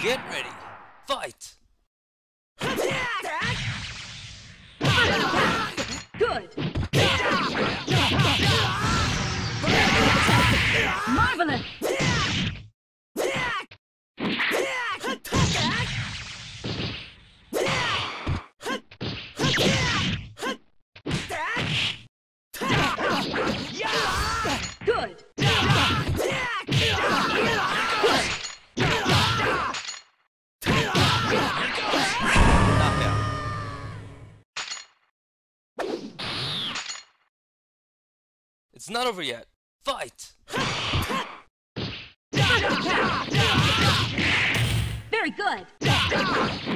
Get ready. Fight. Good. Marvelous. Good. It's not over yet. Fight! Very good!